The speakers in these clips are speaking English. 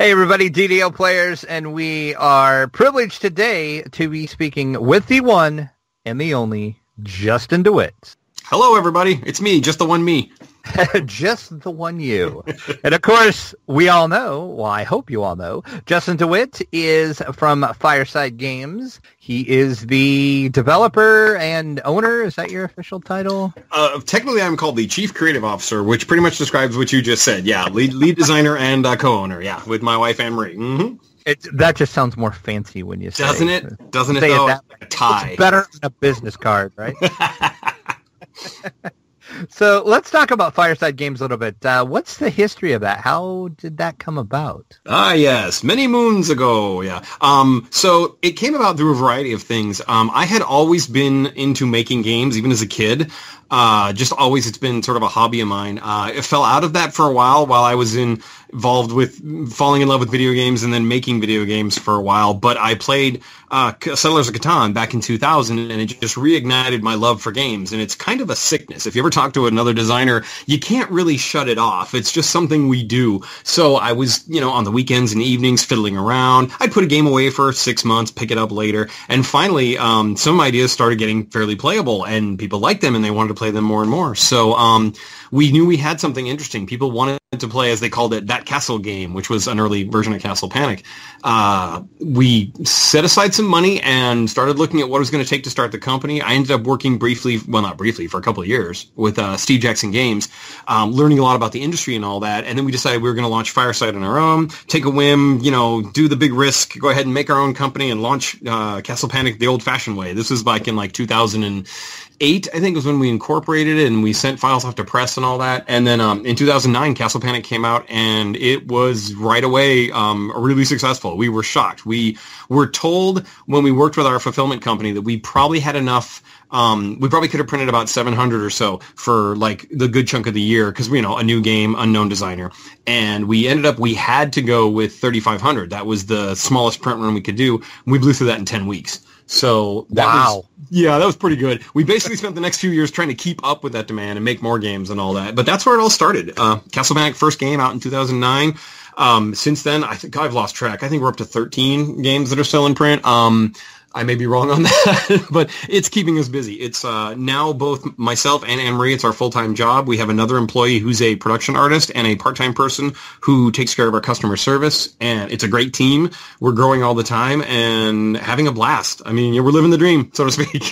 Hey everybody, DDO players, and we are privileged today to be speaking with the one and the only Justin DeWitt. Hello everybody, it's me, just the one me. Just the one you. And of course, we all know, well I hope you all know, Justin DeWitt is from Fireside Games. He is the developer and owner, is that your official title? Technically I'm called the Chief Creative Officer, which pretty much describes what you just said. Yeah, lead designer and co-owner, yeah, with my wife Anne-Marie. Mm-hmm. That just sounds more fancy when you say it. Doesn't it? Doesn't it though? A tie. It's better than a business card, right? So let's talk about Fireside Games a little bit. What's the history of that? How did that come about? Yes. Many moons ago, yeah. So it came about through a variety of things. I had always been into making games, even as a kid. Just always, it's been sort of a hobby of mine. It fell out of that for a while I was involved with falling in love with video games and then making video games for a while. But I played Settlers of Catan back in 2000, and it just reignited my love for games. And it's kind of a sickness. If you ever talk to another designer, you can't really shut it off. It's just something we do. So I was, on the weekends and evenings fiddling around. I'd put a game away for 6 months, pick it up later. And finally, some ideas started getting fairly playable, and people liked them, and they wanted to play them more and more. So we knew we had something interesting. People wanted to play, as they called it, that castle game, which was an early version of Castle Panic. We set aside some money and started looking at what it was going to take to start the company. I ended up working for a couple of years with Steve Jackson Games, learning a lot about the industry and all that. And then we decided we were going to launch Fireside on our own, take a whim, do the big risk, go ahead and make our own company and launch Castle Panic the old-fashioned way. This was back in 2008, I think, was when we incorporated it, and we sent files off to press and all that. And then in 2009, Castle Panic came out, and it was right away really successful. We were shocked. We were told when we worked with our fulfillment company that we probably had enough. We probably could have printed about 700 or so for the good chunk of the year, because a new game, unknown designer, and we had to go with 3,500. That was the smallest print run we could do. We blew through that in 10 weeks. So that was pretty good. We basically spent the next few years trying to keep up with that demand and make more games and all that. But that's where it all started. Castle Panic, first game out in 2009. Since then, I think I've lost track. I think we're up to 13 games that are still in print. I may be wrong on that, but it's keeping us busy. It's now both myself and Anne-Marie, it's our full-time job. We have another employee who's a production artist and a part-time person who takes care of our customer service, and it's a great team. We're growing all the time and having a blast. I mean, we're living the dream, so to speak.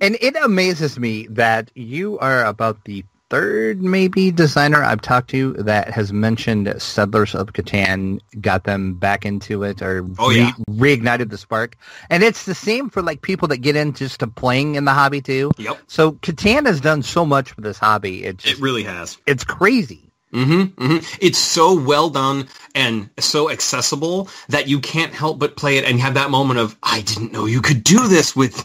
And it amazes me that you are about the third, maybe, designer I've talked to that has mentioned Settlers of Catan, got them back into it, or reignited the spark. And it's the same for people that get into just playing in the hobby too. Yep. So Catan has done so much for this hobby. It really has. It's crazy. Mm-hmm, mm-hmm. It's so well done and so accessible that you can't help but play it and have that moment of, I didn't know you could do this with,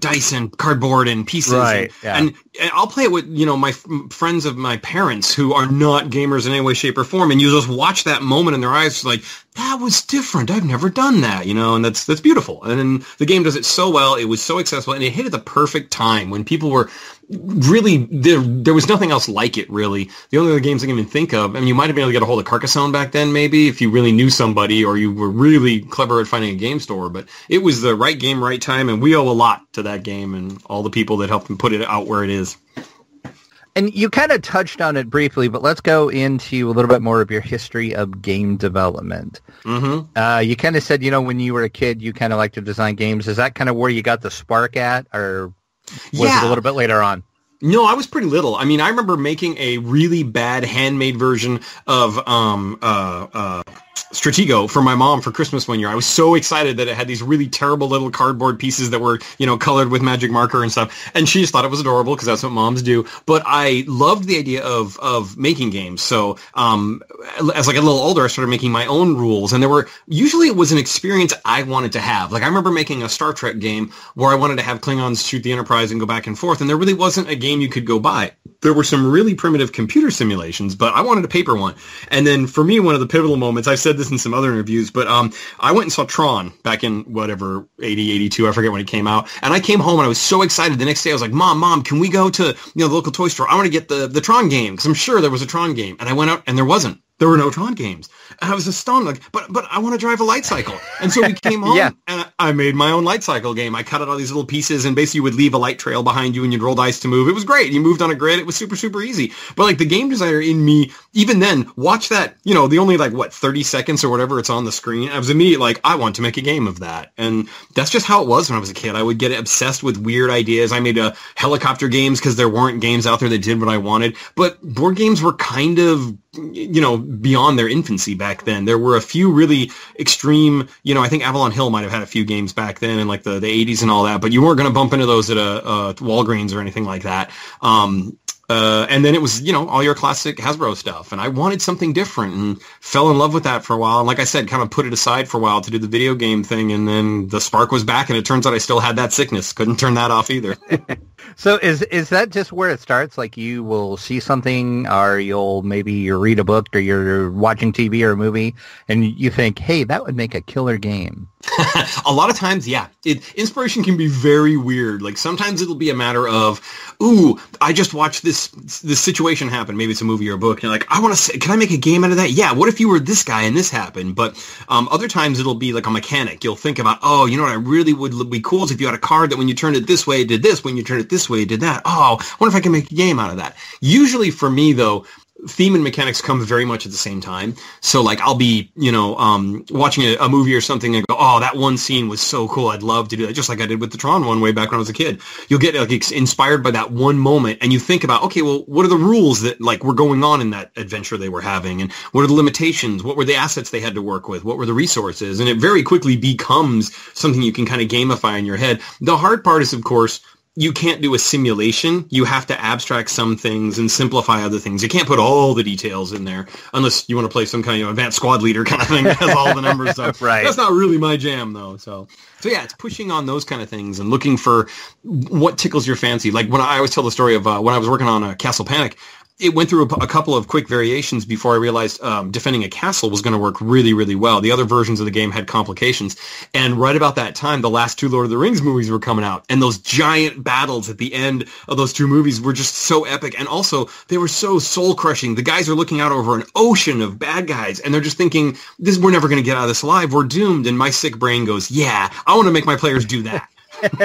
dice and cardboard and pieces. Right, and I'll play it with, my friends of my parents who are not gamers in any way, shape, or form, and you just watch that moment in their eyes like, that was different. I've never done that, and that's beautiful. And then the game does it so well. It was so accessible, and it hit at the perfect time when people were really there was nothing else like it, really. The only other games I can even think of, you might have been able to get a hold of Carcassonne back then, maybe, if you really knew somebody or you were really clever at finding a game store. But it was the right game, right time, and we owe a lot to that game and all the people that helped them put it out where it is. And you kind of touched on it briefly, but let's go into a little bit more of your history of game development. Mm-hmm. You kind of said, when you were a kid, you kind of liked to design games. Is that kind of where you got the spark at, or was it a little bit later on? No, I was pretty little. I mean, I remember making a really bad handmade version of Stratego for my mom for Christmas one year. I was so excited that it had these really terrible little cardboard pieces that were, colored with magic marker and stuff. And she just thought it was adorable because that's what moms do. But I loved the idea of making games. So as I got a little older, I started making my own rules. And it was an experience I wanted to have. I remember making a Star Trek game where I wanted to have Klingons shoot the Enterprise and go back and forth. And there really wasn't a game you could go buy. There were some really primitive computer simulations, but I wanted a paper one. And then for me, one of the pivotal moments, I've said this in some other interviews, but I went and saw Tron back in 80, 82, I forget when it came out. And I came home and I was so excited. The next day I was like, Mom, can we go to the local toy store? I want to get the Tron game, because I'm sure there was a Tron game. And I went out and there wasn't. There were no Tron games. And I was astounded, like, but I want to drive a light cycle. And so we came home, yeah. And I made my own light cycle game. I cut out all these little pieces, and basically you would leave a light trail behind you, and you'd roll dice to move. It was great. You moved on a grid. It was super, super easy. But, like, the game designer in me, even then, watch that, you know, the only, like, what, 30 seconds or whatever it's on the screen. I was immediately like, I want to make a game of that. And that's just how it was when I was a kid. I would get obsessed with weird ideas. I made helicopter games because there weren't games out there that did what I wanted. But board games were kind of, you know, beyond their infancy back then. There were a few really extreme, you know, I think Avalon Hill might have had a few games back then in like the 80s and all that, but you weren't going to bump into those at a Walgreens or anything like that. And then it was, you know, all your classic Hasbro stuff. And I wanted something different and fell in love with that for a while. And like I said, kind of put it aside for a while to do the video game thing. And then the spark was back, and it turns out I still had that sickness. Couldn't turn that off either. So is that just where it starts? Like you will see something, or you'll maybe you read a book, or you're watching TV or a movie, and you think, hey, that would make a killer game. A lot of times, yeah. Inspiration can be very weird. Like sometimes it'll be a matter of, ooh, I just watched this situation happen. Maybe it's a movie or a book. And you're like, I want to. Can I make a game out of that? Yeah. What if you were this guy and this happened? But other times it'll be like a mechanic. You'll think about, oh, you know what I really would be cool is if you had a card that when you turned it this way, it did this. When you turned it this way, it did that. Oh, I wonder if I can make a game out of that. Usually for me though, theme and mechanics come very much at the same time. So, like, I'll be, you know, watching a movie or something and go, oh, that one scene was so cool. I'd love to do that. Just like I did with the Tron one way back when I was a kid. You'll get, like, inspired by that one moment, and you think about, okay, well, what are the rules that, like, were going on in that adventure they were having? And what are the limitations? What were the assets they had to work with? What were the resources? And it very quickly becomes something you can kind of gamify in your head. The hard part is, of course, you can't do a simulation. You have to abstract some things and simplify other things. You can't put all the details in there unless you want to play some kind of, you know, advanced squad leader kind of thing that has all the numbers. Right. That's not really my jam, though. So yeah, it's pushing on those kind of things and looking for what tickles your fancy. Like when I always tell the story of when I was working on Castle Panic, it went through a couple of quick variations before I realized defending a castle was going to work really, really well. The other versions of the game had complications. And right about that time, the last 2 Lord of the Rings movies were coming out. And those giant battles at the end of those 2 movies were just so epic. And also, they were so soul-crushing. The guys are looking out over an ocean of bad guys, and they're just thinking, we're never going to get out of this alive. We're doomed. And my sick brain goes, yeah, I want to make my players do that. That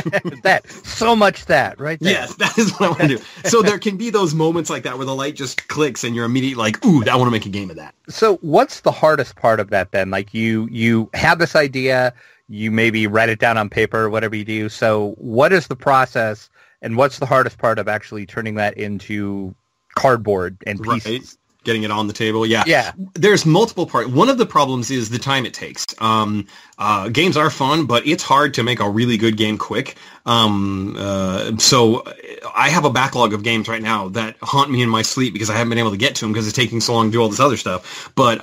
right there. Yes, that is what I want to do. So there can be those moments like that where the light just clicks and you're immediately like, ooh, I want to make a game of that. So what's the hardest part of that then? Like you have this idea, you maybe write it down on paper, whatever you do. So what is the process and what's the hardest part of actually turning that into cardboard and pieces? Right. Getting it on the table, yeah. There's multiple parts. One of the problems is the time it takes. Games are fun, but it's hard to make a really good game quick. So I have a backlog of games right now that haunt me in my sleep because I haven't been able to get to them because it's taking so long to do all this other stuff. But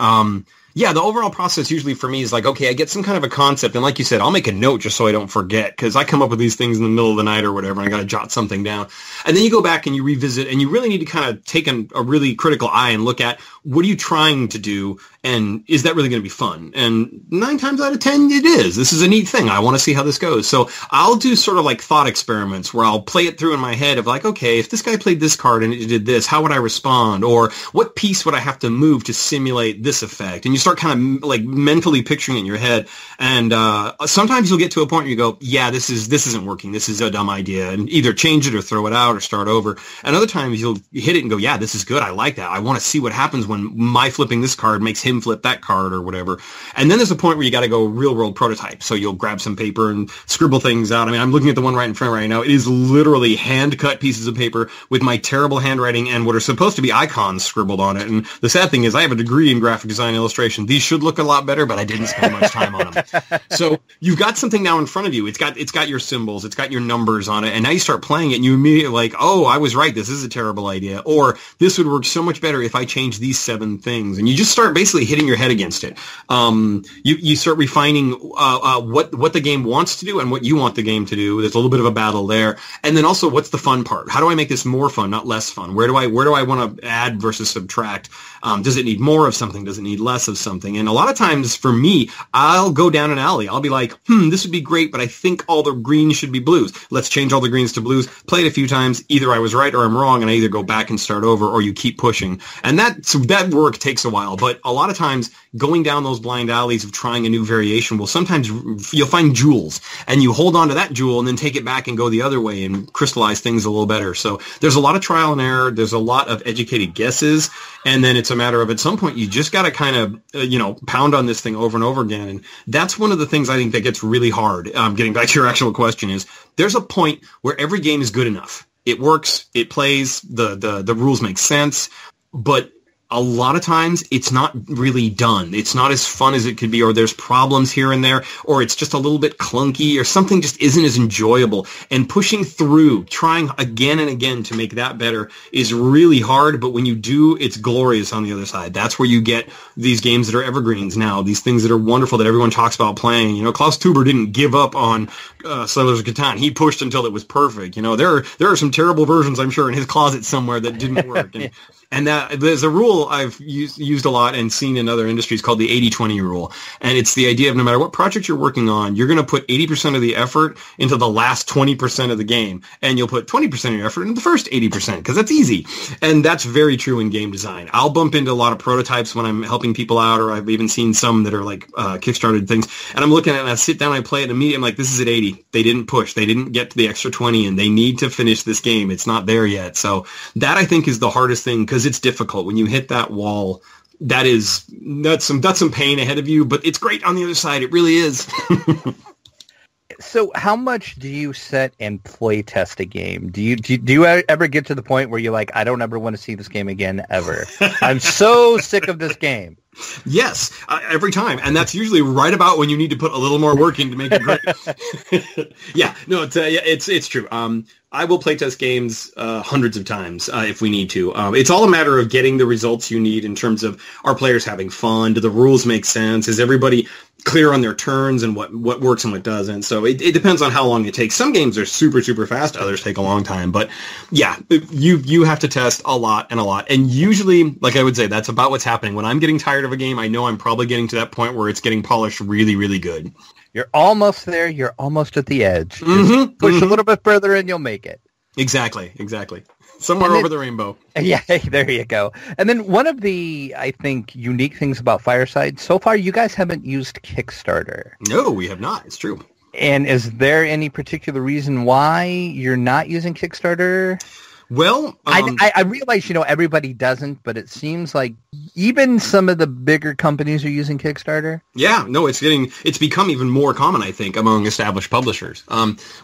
yeah, the overall process usually for me is like, okay, I get some kind of a concept, and like you said, I'll make a note just so I don't forget, because I come up with these things in the middle of the night or whatever, and I got to jot something down. And then you go back and you revisit, and you really need to kind of take a really critical eye and look at, what are you trying to do, and is that really going to be fun? And 9 times out of 10, it is. This is a neat thing. I want to see how this goes. So I'll do sort of like thought experiments where I'll play it through in my head of like, okay, if this guy played this card and it did this, how would I respond? Or what piece would I have to move to simulate this effect? And you start kind of like mentally picturing it in your head. And sometimes you'll get to a point where you go, yeah, this isn't working. This is a dumb idea. And either change it or throw it out or start over. And other times you'll hit it and go, yeah, this is good. I like that. I want to see what happens when my flipping this card makes him flip that card or whatever. And then there's a point where you got to go real world prototype. So you'll grab some paper and scribble things out. I mean, I'm looking at the one right in front right now. It is literally hand cut pieces of paper with my terrible handwriting and what are supposed to be icons scribbled on it. And the sad thing is I have a degree in graphic design and illustration. These should look a lot better, but I didn't spend much time on them. So you've got something now in front of you. It's got your symbols, it's got your numbers on it. And now you start playing it and you immediately like, oh, I was right. This is a terrible idea. Or this would work so much better if I changed these 7 things. And you just start basically hitting your head against it. You start refining what the game wants to do and what you want the game to do. There's a little bit of a battle there, and then also what's the fun part? How do I make this more fun, not less fun? Where do I want to add versus subtract? Does it need more of something? Does it need less of something? And a lot of times for me, I'll go down an alley. I'll be like, this would be great, but I think all the greens should be blues. Let's change all the greens to blues. Play it a few times. Either I was right or I'm wrong, and I either go back and start over, or you keep pushing. And that work takes a while, but a lot of times going down those blind alleys of trying a new variation will sometimes you'll find jewels, and you hold on to that jewel and then take it back and go the other way and crystallize things a little better. So there's a lot of trial and error. There's a lot of educated guesses. And then it's a matter of at some point you just got to kind of, pound on this thing over and over again. And that's one of the things I think that gets really hard. Getting back to your actual question is there's a point where every game is good enough. It works. It plays. The rules make sense. But a lot of times it's not really done. It's not as fun as it could be, or there's problems here and there, or it's just a little bit clunky, or something just isn't as enjoyable. And pushing through, trying again and again to make that better is really hard, but when you do, it's glorious on the other side. That's where you get these games that are evergreens now, these things that are wonderful that everyone talks about playing. Klaus Tuber didn't give up on Settlers of Catan. He pushed until it was perfect. There are some terrible versions, I'm sure, in his closet somewhere that didn't work. And, and that there's a rule I've used a lot and seen in other industries called the 80-20 rule. And it's the idea of no matter what project you're working on, you're going to put 80% of the effort into the last 20% of the game. And you'll put 20% of your effort into the first 80% because that's easy. And that's very true in game design. I'll bump into a lot of prototypes when I'm helping people out, or I've even seen some that are like Kickstarter things. And I'm looking at it and I sit down, I play it immediately. I'm like, this is at 80. They didn't push. They didn't get to the extra 20, and they need to finish this game. It's not there yet. So that, I think, is the hardest thing because it's difficult. When you hit that wall, that's some pain ahead of you, but it's great on the other side. It really is. So how much do you set and play test a game? Do you ever get to the point where you're like, I don't ever want to see this game again, ever? I'm so sick of this game. Yes, every time. And that's usually right about when you need to put a little more work in to make it great. Yeah, no, it's true. I will playtest games hundreds of times if we need to. It's all a matter of getting the results you need in terms of are players having fun? Do the rules make sense? Is everybody clear on their turns and what works and what doesn't? So it depends on how long it takes. Some games are super, super fast. Others take a long time. But yeah, you have to test a lot. And usually, like I would say, that's about what's happening. When I'm getting tired of a game, I know I'm probably getting to that point where it's getting polished really, really good. You're almost there. You're almost at the edge. Mm-hmm, push a little bit further and you'll make it. Exactly. Somewhere over the rainbow. Yeah, there you go. And then one of the, I think, unique things about Fireside, so far you guys haven't used Kickstarter. No, we have not. It's true. And is there any particular reason why you're not using Kickstarter? Well, I realize, everybody doesn't, but it seems like even some of the bigger companies are using Kickstarter. Yeah, no, it's become even more common, I think, among established publishers,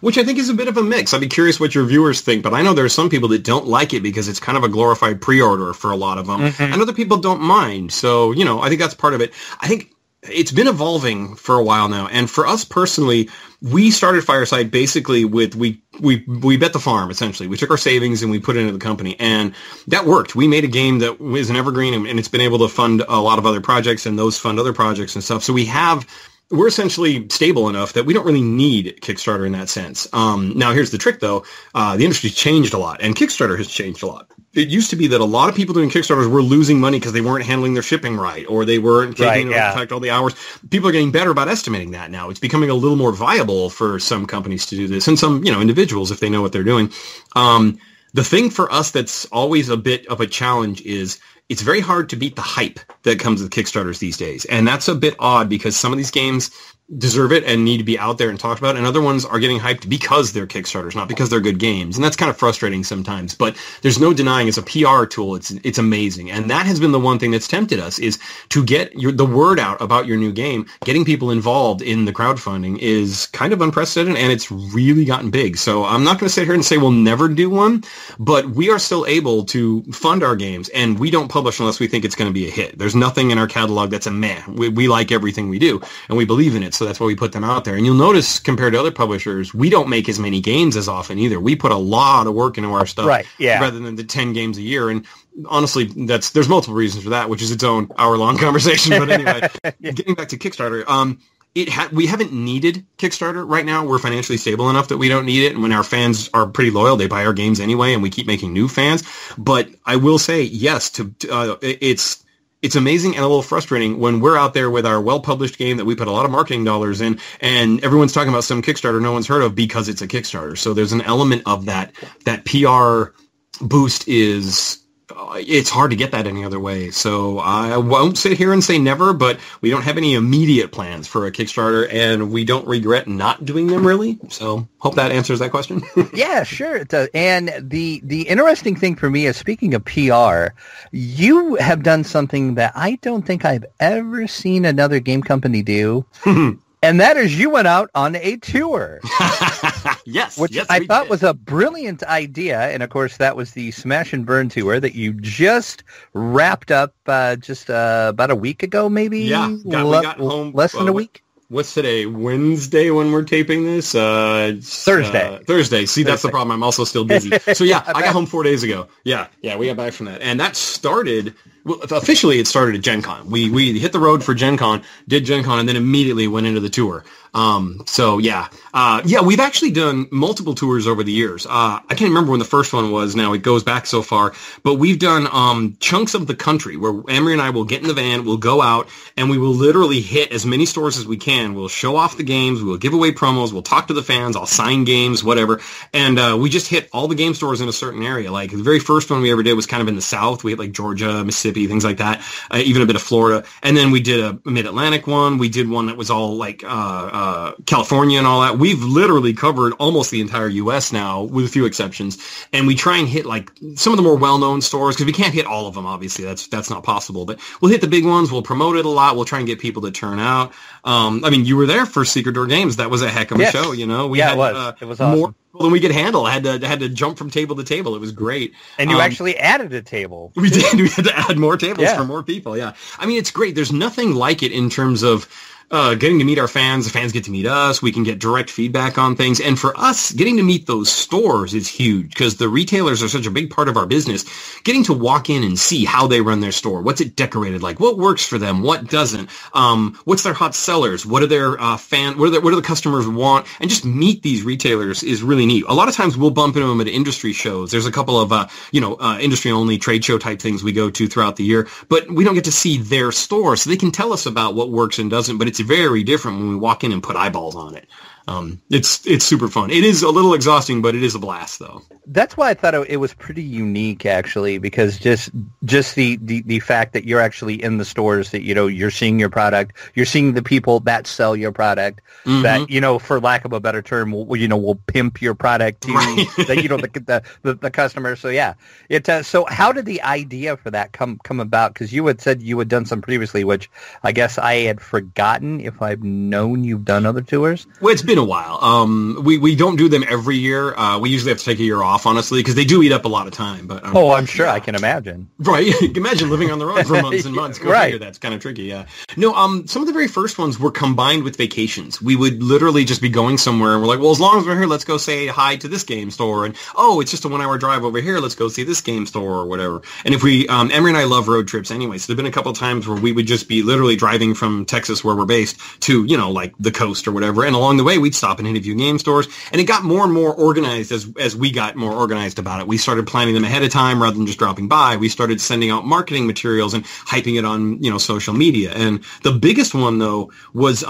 which I think is a bit of a mix. I'd be curious what your viewers think, but I know there are some people that don't like it because it's kind of a glorified pre-order for a lot of them, and other people don't mind. So, I think that's part of it. I think it's been evolving for a while now, and for us personally, we started Fireside basically with we bet the farm, essentially. We took our savings and we put it into the company, and that worked. We made a game that was an evergreen, and it's been able to fund a lot of other projects, and those fund other projects and stuff. So we're essentially stable enough that we don't really need Kickstarter in that sense. Now, here's the trick, though. The industry's changed a lot, and Kickstarter has changed a lot. It used to be that a lot of people doing Kickstarters were losing money because they weren't handling their shipping right, or they weren't taking all the hours. People are getting better about estimating that now. It's becoming a little more viable for some companies to do this, and some, individuals if they know what they're doing. The thing for us that's always a bit of a challenge is it's very hard to beat the hype that comes with Kickstarters these days. And that's a bit odd because some of these games deserve it and need to be out there and talked about, and other ones are getting hyped because they're Kickstarters, not because they're good games. And that's kind of frustrating sometimes, but there's no denying as a PR tool, it's amazing. And that has been the one thing that's tempted us, is to get the word out about your new game. Getting people involved in the crowdfunding is kind of unprecedented, and it's really gotten big. So I'm not going to sit here and say we'll never do one, but we are still able to fund our games, and we don't publish unless we think it's going to be a hit. There's nothing in our catalog that's a meh. We like everything we do, and we believe in it. So that's why we put them out there. And you'll notice, compared to other publishers, we don't make as many games as often either. We put a lot of work into our stuff, right, yeah, rather than the 10 games a year. And honestly, there's multiple reasons for that, which is its own hour-long conversation. But anyway, Getting back to Kickstarter, we haven't needed Kickstarter right now. We're financially stable enough that we don't need it. And when our fans are pretty loyal, they buy our games anyway, and we keep making new fans. But I will say, yes, it's amazing and a little frustrating when we're out there with our well-published game that we put a lot of marketing dollars in, and everyone's talking about some Kickstarter no one's heard of because it's a Kickstarter. So there's an element of that PR boost is it's hard to get that any other way. So I won't sit here and say never, but we don't have any immediate plans for a Kickstarter, and we don't regret not doing them, really. So hope that answers that question. Yeah, sure it does. And the interesting thing for me is, speaking of PR, you have done something that I don't think I've ever seen another game company do. And that is, you went out on a tour. Yes. Which I thought was a brilliant idea. And, of course, that was the Smash and Burn tour that you just wrapped up about a week ago, maybe? Yeah. We got home. Less than a week? What's today? Wednesday when we're taping this? Thursday. See, that's the problem. I'm also still busy. So, yeah, I got home 4 days ago. Yeah, we got back from that. And that started, well, officially it started at Gen Con. We hit the road for Gen Con, did Gen Con, and then immediately went into the tour. We've actually done multiple tours over the years. I can't remember when the first one was now. It goes back so far. But we've done chunks of the country where Anne-Marie and I will get in the van, we'll go out, and we will literally hit as many stores as we can. We'll show off the games, we'll give away promos, we'll talk to the fans, I'll sign games, whatever. And we just hit all the game stores in a certain area. Like, the very first one we ever did was kind of in the South. We hit, like, Georgia, Mississippi, things like that, even a bit of Florida. And then we did a Mid-Atlantic one. We did one that was all, like... California and all that. We've literally covered almost the entire U.S. now, with a few exceptions, and we try and hit like some of the more well-known stores, because we can't hit all of them, obviously. That's not possible, but we'll hit the big ones, we'll promote it a lot, we'll try and get people to turn out. I mean, you were there for Secret Door Games. That was a heck of a show, you know. We it was awesome. More than we could handle. I had to jump from table to table. It was great. And you actually added a table. We did. We had to add more tables for more people, yeah. I mean, it's great. There's nothing like it in terms of getting to meet our fans, the fans get to meet us, we can get direct feedback on things. And for us, getting to meet those stores is huge, because the retailers are such a big part of our business. Getting to walk in and see how they run their store, what's it decorated like, what works for them, what doesn't, what's their hot sellers, what are their what do the customers want, and just meet these retailers is really neat. A lot of times we'll bump into them at industry shows. There's a couple of industry-only trade show type things we go to throughout the year, but we don't get to see their store, so they can tell us about what works and doesn't, but it's very different when we walk in and put eyeballs on it. It's super fun. It is a little exhausting, but it is a blast, though. That's why I thought it was pretty unique, actually, because just the fact that you're actually in the stores, that, you know, you're seeing your product, you're seeing the people that sell your product, that, you know, for lack of a better term, will pimp your product to that, you know, the customer. So yeah, it. So how did the idea for that come about? Because you had said you had done some previously, which I guess I had forgotten. If I've known you've done other tours, well, it's been a while. We don't do them every year. We usually have to take a year off, honestly, because they do eat up a lot of time. But I'm sure. I can imagine. Right. Imagine living on the road for months and months. Go figure. That's kind of tricky. Yeah. No, some of the very first ones were combined with vacations. We would literally just be going somewhere, and we're like, well, as long as we're here, let's go say hi to this game store. And, oh, it's just a 1 hour drive over here, let's go see this game store or whatever. And if we, Emery and I love road trips anyway, so there have been a couple of times where we would just be literally driving from Texas, where we're based, to, you know, like the coast or whatever. And along the way, we'd stop and interview game stores, and it got more and more organized as we got more organized about it. We started planning them ahead of time rather than just dropping by. We started sending out marketing materials and hyping it on, you know, social media. And the biggest one, though, was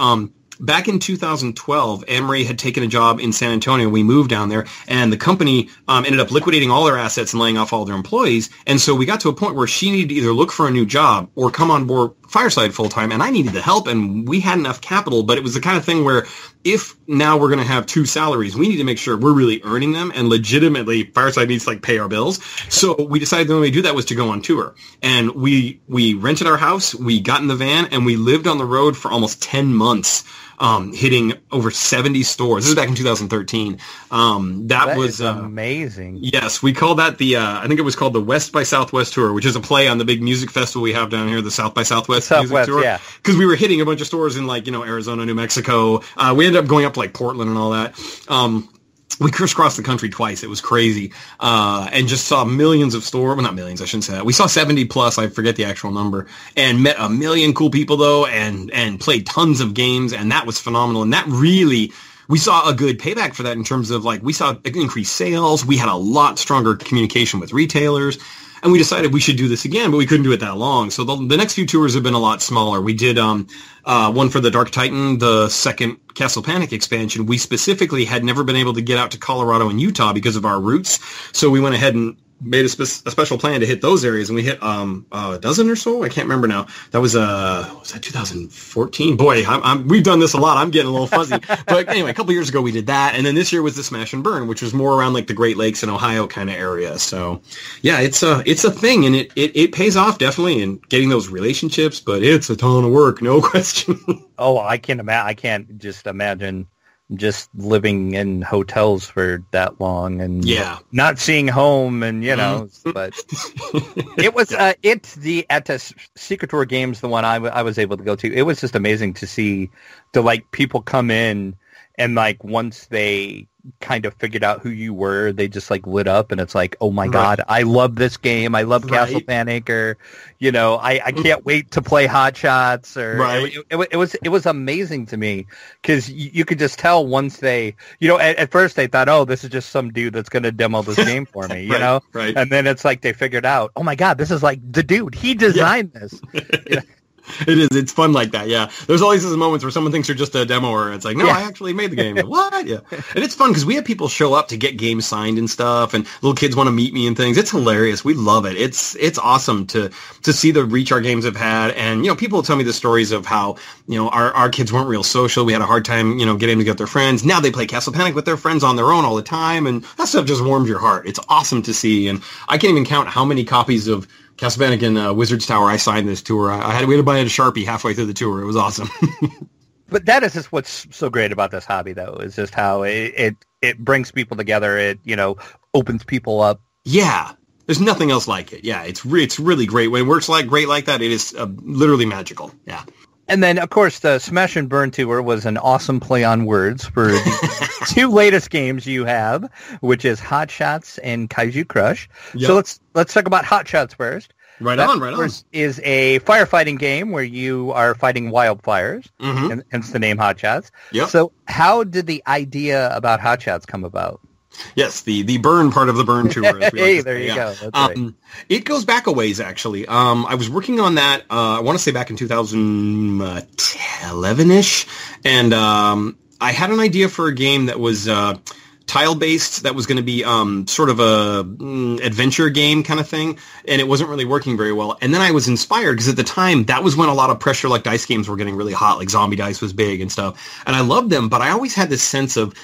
back in 2012, Anne-Marie had taken a job in San Antonio. We moved down there, and the company ended up liquidating all their assets and laying off all their employees. And so we got to a point where she needed to either look for a new job or come on board Fireside full-time, and I needed the help, and we had enough capital, but it was the kind of thing where if now we're going to have two salaries, we need to make sure we're really earning them, and legitimately Fireside needs to, like, pay our bills. So we decided the only way to do that was to go on tour, and we rented our house, we got in the van, and we lived on the road for almost 10 months, hitting over 70 stores. This is back in 2013. That was amazing. Yes, we call that the I think it was called the West by Southwest tour, which is a play on the big music festival we have down here, the South by Southwest music tour. Yeah, because we were hitting a bunch of stores in, like, you know, Arizona, New Mexico. We ended up going up to, like, Portland and all that. We crisscrossed the country twice. It was crazy. And just saw millions of stores. Well, not millions, I shouldn't say that. We saw 70 plus, I forget the actual number, and met a million cool people, though, and played tons of games, and that was phenomenal. And that really... we saw a good payback for that in terms of, like, we saw increased sales. We had a lot stronger communication with retailers. And we decided we should do this again, but we couldn't do it that long. So the next few tours have been a lot smaller. We did one for the Dark Titan, the second Castle Panic expansion. We specifically had never been able to get out to Colorado and Utah because of our roots. So we went ahead and made a special plan to hit those areas, and we hit a dozen or so. I can't remember now. That was that 2014? Boy, we've done this a lot. I'm getting a little fuzzy. But anyway, a couple years ago we did that, and then this year was the Smash and Burn, which was more around like the Great Lakes and Ohio kind of area. So yeah, it's a thing, and it pays off definitely in getting those relationships, but it's a ton of work, no question. Oh, I can't just imagine. Just living in hotels for that long and not seeing home, and you know, but it was at the Secret Door Games, the one I was able to go to. It was just amazing to see like people come in, and like once they kind of figured out who you were, they just like lit up, and it's like, oh my god, I love this game. I love Castle Panic, or you know, I can't wait to play Hot Shots, or it was amazing to me, because you could just tell once they, you know, at first they thought, oh, this is just some dude that's going to demo this game for me, you know, and then it's like they figured out, oh my god, this is like the dude, he designed this. You know? It is. It's fun like that. Yeah. There's always these moments where someone thinks you're just a demoer, and it's like, no, I actually made the game. What? Yeah. And it's fun because we have people show up to get games signed and stuff, and little kids want to meet me and things. It's hilarious. We love it. It's awesome to see the reach our games have had. And, you know, people tell me the stories of how, you know, our kids weren't real social. We had a hard time, you know, getting to get their friends. Now they play Castle Panic with their friends on their own all the time. And that stuff just warms your heart. It's awesome to see. And I can't even count how many copies of Castle Panic and Wizards Tower I signed this tour. We had to buy a Sharpie halfway through the tour. It was awesome. But that is just what's so great about this hobby, though, is just how it brings people together. It, you know, opens people up. Yeah. There's nothing else like it. Yeah, it's really great. When it works like great like that, it is literally magical. Yeah. And then, of course, the Smash and Burn Tour was an awesome play on words for the two latest games you have, which is Hot Shots and Kaiju Crush. Yep. So let's talk about Hot Shots first. Right on. Is a firefighting game where you are fighting wildfires, and hence the name Hot Shots. Yep. So how did the idea about Hot Shots come about? Yes, the burn part of the burn tour. As we there you go. That's right. It goes back a ways, actually. I was working on that, I want to say back in 2011-ish, and I had an idea for a game that was tile-based, that was going to be sort of a adventure game kind of thing, and it wasn't really working very well. And then I was inspired, because at the time, that was when a lot of pressure, like dice games were getting really hot, like Zombie Dice was big and stuff. And I loved them, but I always had this sense of,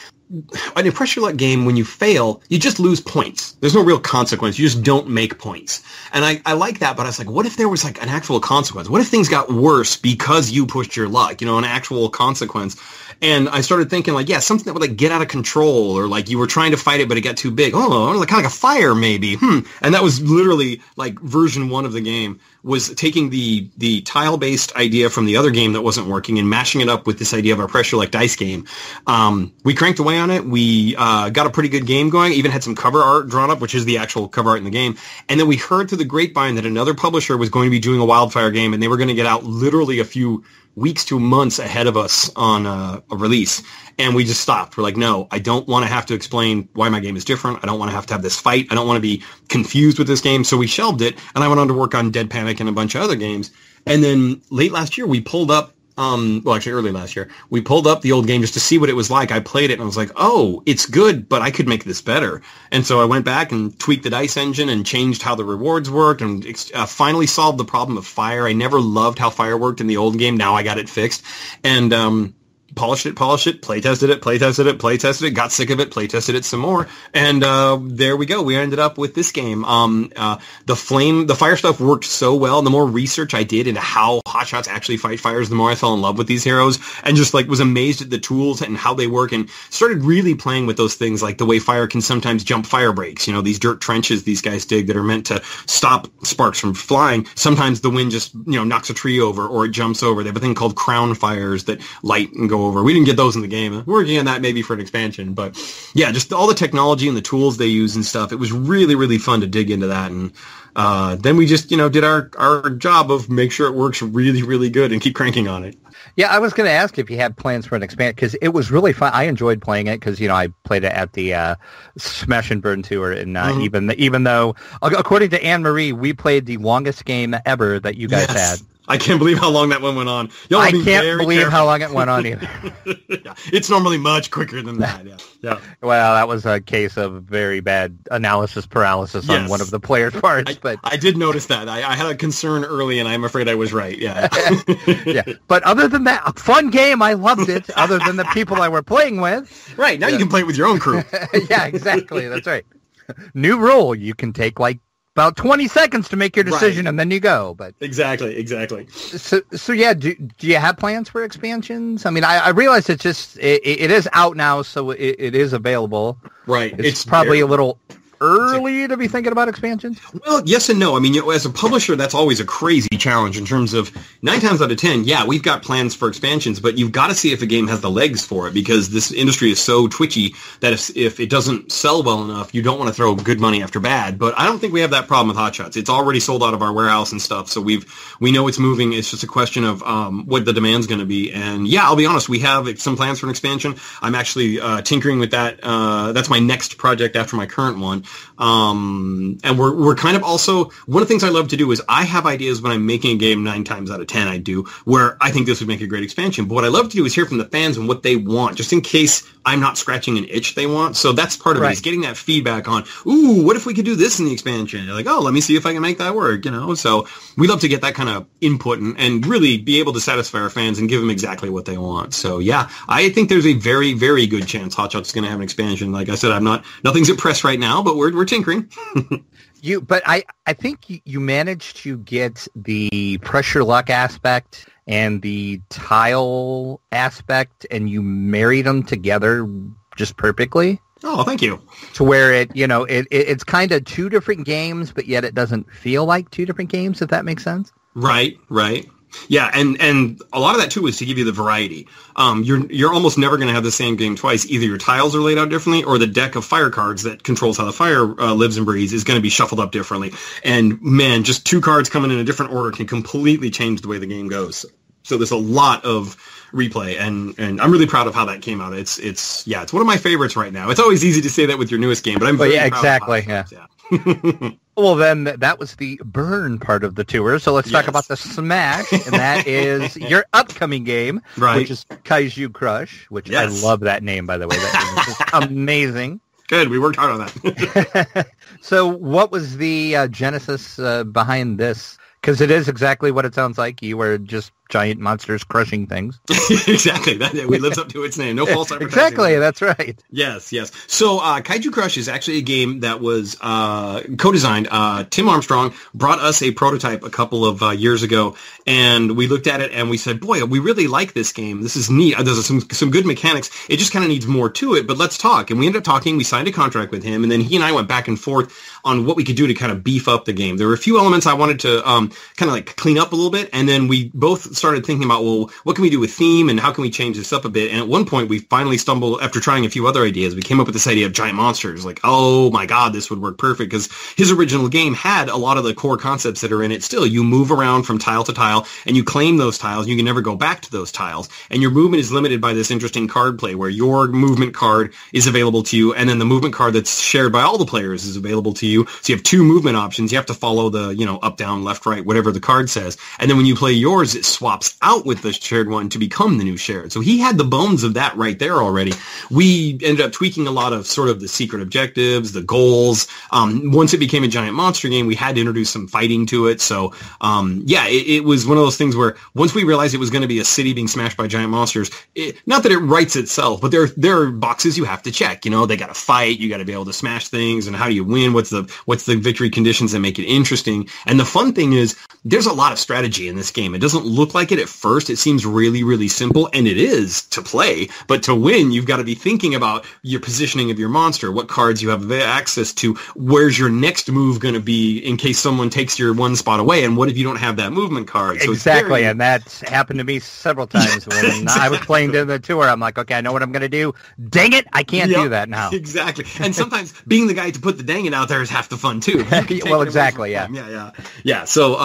in a pressure luck game, when you fail, you just lose points. There's no real consequence. You just don't make points. And I like that, but I was like, what if there was like an actual consequence? What if things got worse because you pushed your luck, you know, an actual consequence? And I started thinking, like, yeah, something that would, like, get out of control, or, like, you were trying to fight it, but it got too big. Oh, kind of like a fire, maybe. And that was literally, like, version one of the game, was taking the tile-based idea from the other game that wasn't working and mashing it up with this idea of a pressure-like dice game. We cranked away on it. We got a pretty good game going, even had some cover art drawn up, which is the actual cover art in the game. And then we heard through the grapevine that another publisher was going to be doing a wildfire game, and they were going to get out literally a few weeks to months ahead of us on a release, and we just stopped. We're like, no, I don't want to have to explain why my game is different. I don't want to have this fight. I don't want to be confused with this game. So we shelved it, and I went on to work on Dead Panic and a bunch of other games. And then late last year, we pulled up, early last year, we pulled up the old game just to see what it was like. I played it, and I was like, oh, it's good, but I could make this better. And so I went back and tweaked the dice engine and changed how the rewards worked, and finally solved the problem of fire. I never loved how fire worked in the old game. Now I got it fixed. And polished it, play tested it, got sick of it, play tested it some more, and there we go. We ended up with this game. The fire stuff worked so well, and the more research I did into how Hotshots actually fight fires, the more I fell in love with these heroes, and just like was amazed at the tools and how they work, and started really playing with those things, like the way fire can sometimes jump fire breaks, you know, these dirt trenches these guys dig that are meant to stop sparks from flying. Sometimes the wind just, you know, knocks a tree over, or it jumps over. They have a thing called crown fires that light and go over. We didn't get those in the game. We're working on that maybe for an expansion, but yeah, just all the technology and the tools they use and stuff. It was really, really fun to dig into that, and then we just, you know, did our job of make sure it works really, really good and keep cranking on it. Yeah, I was going to ask if you had plans for an expansion, because it was really fun. I enjoyed playing it, because, you know, I played it at the Smash and Burn Tour, and even though, according to Anne-Marie, we played the longest game ever that you guys had. I can't believe how long that one went on. Y'all I can't believe careful. How long it went on either. Yeah, it's normally much quicker than that. Yeah. Yeah. Well, that was a case of very bad analysis paralysis on one of the player parts. I did notice that. I had a concern early, and I'm afraid I was right. Yeah. Yeah. But other than that, fun game. I loved it, other than the people I were playing with. Right. Now you can play it with your own crew. Yeah, exactly. That's right. New rule. You can take, like, about 20 seconds to make your decision, and then you go. But exactly. So yeah, do you have plans for expansions? I mean, I realize it's just it is out now, so it is available. Right. It's probably a little early to be thinking about expansions. Well, yes and no. I mean, as a publisher, that's always a crazy challenge in terms of 9 times out of 10. Yeah, we've got plans for expansions, but you've got to see if a game has the legs for it, because this industry is so twitchy that if it doesn't sell well enough, you don't want to throw good money after bad. But I don't think we have that problem with Hot Shots. It's already sold out of our warehouse and stuff, so we know it's moving. It's just a question of what the demand's going to be. And yeah, I'll be honest, we have some plans for an expansion. I'm actually tinkering with that. That's my next project after my current one. And we're kind of also, one of the things I love to do is I have ideas when I'm making a game 9 times out of 10 I do, where I think this would make a great expansion. But what I love to do is hear from the fans and what they want, just in case I'm not scratching an itch they want. So that's part of it, is getting that feedback on, ooh, what if we could do this in the expansion? You're like, oh, let me see if I can make that work, you know? So we love to get that kind of input and really be able to satisfy our fans and give them exactly what they want. So yeah, I think there's a very, very good chance Hot Shots is going to have an expansion. Like I said, nothing's at press right now, but we're tinkering. I think you managed to get the pressure luck aspect and the tile aspect, and you married them together just perfectly. Oh, thank you. To where it's kind of two different games, but yet it doesn't feel like two different games, if that makes sense. Right. Yeah, and a lot of that, too, is to give you the variety. You're almost never going to have the same game twice. Either your tiles are laid out differently, or the deck of fire cards that controls how the fire lives and breathes is going to be shuffled up differently. And, man, just two cards coming in a different order can completely change the way the game goes. So there's a lot of replay, and I'm really proud of how that came out. It's one of my favorites right now. It's always easy to say that with your newest game, but I'm very proud of how it comes out. Well, then that was the burn part of the tour. So let's talk about the smash, and that is your upcoming game, which is Kaiju Crush, which I love that name, by the way. That name is amazing. Good. We worked hard on that. So what was the genesis behind this? Because it is exactly what it sounds like. You were just giant monsters crushing things. Exactly. That it lives up to its name. No false advertising. Exactly. That's right. Yes. So Kaiju Crush is actually a game that was co-designed. Tim Armstrong brought us a prototype a couple of years ago, and we looked at it and we said, boy, we really like this game. This is neat. There's some good mechanics. It just kind of needs more to it, but let's talk. And we ended up talking. We signed a contract with him, and then he and I went back and forth on what we could do to kind of beef up the game. There were a few elements I wanted to kind of like clean up a little bit, and then we both started thinking about, well, what can we do with theme and how can we change this up a bit? And at one point we finally stumbled, after trying a few other ideas, we came up with this idea of giant monsters. Like, oh my God, this would work perfect, because his original game had a lot of the core concepts that are in it still. You move around from tile to tile and you claim those tiles. You can never go back to those tiles, and your movement is limited by this interesting card play where your movement card is available to you, and then the movement card that's shared by all the players is available to you. So you have two movement options. You have to follow the, up, down, left, right, whatever the card says. And then when you play yours, it swaps out with the shared one to become the new shared. So he had the bones of that right there already. We ended up tweaking a lot of sort of the secret objectives, the goals. Once it became a giant monster game, we had to introduce some fighting to it. So, it was one of those things where once we realized it was going to be a city being smashed by giant monsters, not that it writes itself, but there are boxes you have to check. They got to fight. You got to be able to smash things. And how do you win? What's the victory conditions that make it interesting? And the fun thing is there's a lot of strategy in this game. It doesn't look like it at first. It seems really, really simple, and it is to play. But to win, you've got to be thinking about your positioning of your monster, what cards you have access to, where's your next move going to be in case someone takes your one spot away, and what if you don't have that movement card? So exactly, and that's happened to me several times when I was playing the tour. I'm like, okay, I know what I'm going to do. Dang it, I can't do that now. Exactly, and sometimes being the guy to put the dang it out there is half the fun, too. Well, exactly, yeah. So,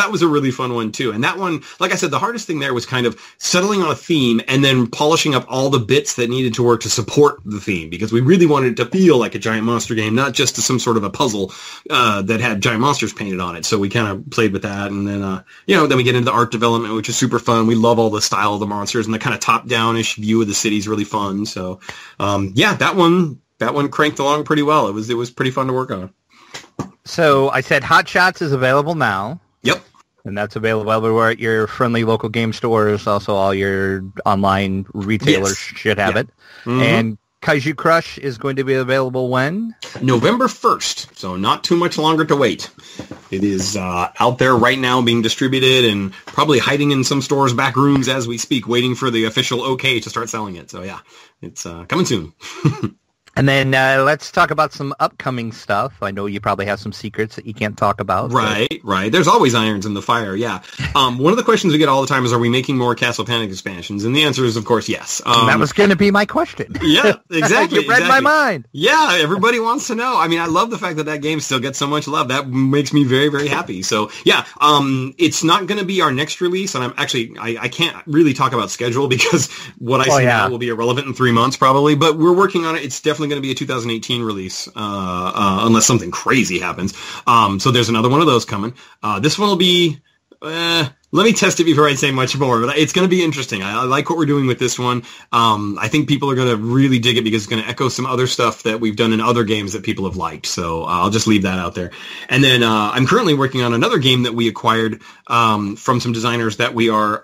that was a really fun one, too. And that one, like like I said, the hardest thing there was kind of settling on a theme and then polishing up all the bits that needed to work to support the theme, because we really wanted it to feel like a giant monster game, not just some sort of a puzzle that had giant monsters painted on it. So we kind of played with that, and then then we get into the art development, which is super fun. We love all the style of the monsters, and the kind of top-down-ish view of the city is really fun. So that one cranked along pretty well. It was pretty fun to work on. So I said Hot Shots is available now. Yep. And that's available everywhere at your friendly local game stores. Also, all your online retailers should have it. Mm-hmm. And Kaiju Crush is going to be available when? November 1st, so not too much longer to wait. It is out there right now being distributed and probably hiding in some stores' back rooms as we speak, waiting for the official okay to start selling it. So, yeah, it's coming soon. And then let's talk about some upcoming stuff. I know you probably have some secrets that you can't talk about. Right. There's always irons in the fire, yeah. One of the questions we get all the time is, are we making more Castle Panic expansions? And the answer is, of course, yes. That was going to be my question. Yeah, exactly. You read my mind. Yeah, everybody wants to know. I mean, I love the fact that that game still gets so much love. That makes me very, very happy. So, yeah, it's not going to be our next release. And I can't really talk about schedule because what I say now will be irrelevant in 3 months probably. But we're working on it. It's definitely going to be a 2018 release unless something crazy happens. So there's another one of those coming. This one will be... let me test it before I say much more. But it's going to be interesting. I like what we're doing with this one. I think people are going to really dig it because it's going to echo some other stuff that we've done in other games that people have liked. So I'll just leave that out there. And then I'm currently working on another game that we acquired from some designers that we are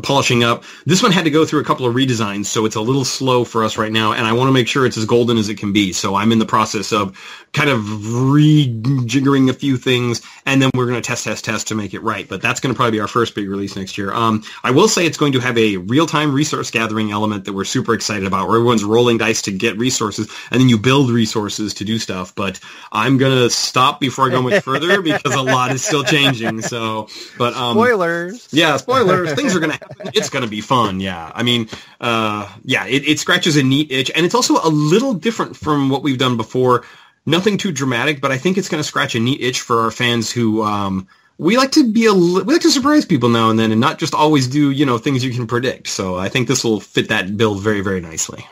polishing up. This one had to go through a couple of redesigns, so it's a little slow for us right now, and I want to make sure it's as golden as it can be. So I'm in the process of kind of rejiggering a few things, and then we're going to test to make it right. But that's going to probably be our first big release next year. I will say it's going to have a real-time resource gathering element that we're super excited about, where everyone's rolling dice to get resources, and then you build resources to do stuff. But I'm gonna stop before I go much further because a lot is still changing. So, but spoilers. Yeah, spoilers. Things are gonna happen. It's gonna be fun. Yeah, I mean, it scratches a neat itch, and it's also a little different from what we've done before. Nothing too dramatic, but I think it's gonna scratch a neat itch for our fans who. We like to surprise people now and then, and not just always do things you can predict. So I think this will fit that bill very, very nicely.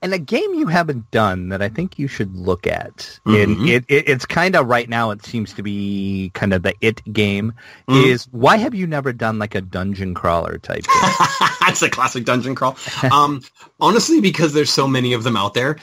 And a game you haven't done that I think you should look at, mm-hmm. and it's kind of right now it seems to be kind of the it game, mm-hmm. is why have you never done like a dungeon crawler type game? That's a classic dungeon crawl. Honestly, because there's so many of them out there,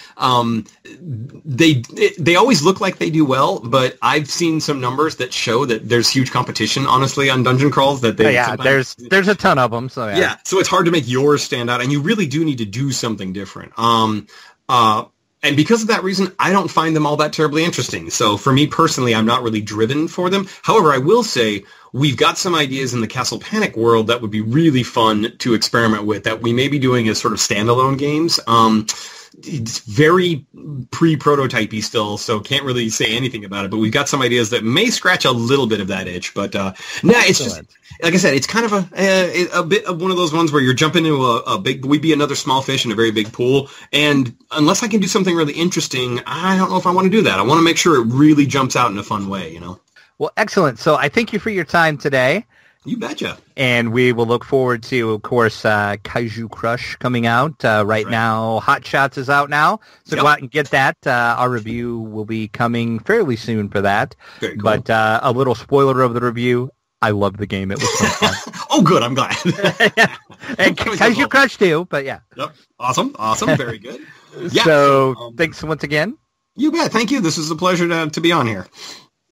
they always look like they do well, but I've seen some numbers that show that there's huge competition, honestly, on dungeon crawls. There's a ton of them. So yeah, so it's hard to make yours stand out, and you really do need to do something different. And because of that reason, I don't find them all that terribly interesting. So for me personally, I'm not really driven for them. However, I will say we've got some ideas in the Castle Panic world that would be really fun to experiment with that we may be doing as sort of standalone games. It's very pre-prototype-y still, so can't really say anything about it. But we've got some ideas that may scratch a little bit of that itch. But it's just, like I said, it's kind of a bit of one of those ones where you're jumping into a big – we'd be another small fish in a very big pool. And unless I can do something really interesting, I don't know if I want to do that. I want to make sure it really jumps out in a fun way, Well, excellent. So I thank you for your time today. You betcha. And we will look forward to, of course, Kaiju Crush coming out right now. Hot Shots is out now, so go out and get that. Our review will be coming fairly soon for that. Very cool. But a little spoiler of the review, I love the game. It was so fun. Oh, good. I'm glad. And Kaiju Crush too, but yeah. Yep. Awesome. Very good. Yeah. So thanks once again. You bet. Thank you. This was a pleasure to be on here.